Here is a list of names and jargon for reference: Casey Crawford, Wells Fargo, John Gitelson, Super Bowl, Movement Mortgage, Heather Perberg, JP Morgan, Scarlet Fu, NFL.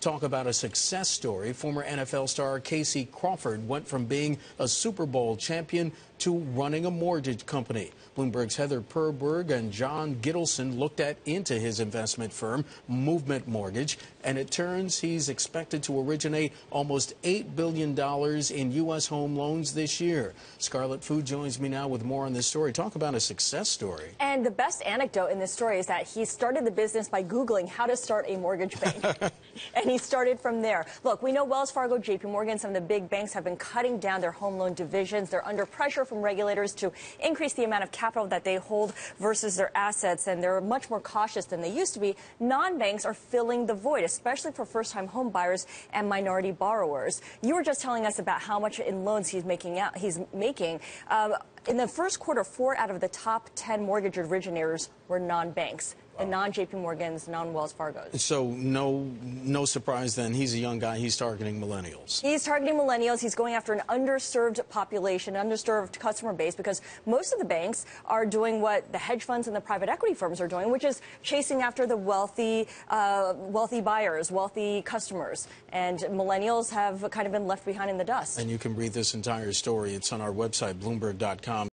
Talk about a success story. Former NFL star Casey Crawford went from being a Super Bowl champion to running a mortgage company. Bloomberg's Heather Perberg and John Gitelson looked into his investment firm, Movement Mortgage, and it turns he's expected to originate almost $8 billion in U.S. home loans this year. Scarlet Fu joins me now with more on this story. Talk about a success story. And the best anecdote in this story is that he started the business by Googling how to start a mortgage bank. And he started from there. Look, we know Wells Fargo, JP Morgan, some of the big banks have been cutting down their home loan divisions. They're under pressure from regulators to increase the amount of capital that they hold versus their assets, and they're much more cautious than they used to be. Non-banks are filling the void, especially for first-time home buyers and minority borrowers. You were just telling us about how much in loans he's making. In the first quarter, 4 out of the top 10 mortgage originators were non-banks. The non-JP Morgans, non-Wells Fargos. So no surprise then, he's a young guy, he's targeting millennials. He's targeting millennials, he's going after an underserved population, underserved customer base, because most of the banks are doing what the hedge funds and the private equity firms are doing, which is chasing after the wealthy buyers, wealthy customers. And millennials have kind of been left behind in the dust. And you can read this entire story, it's on our website, bloomberg.com.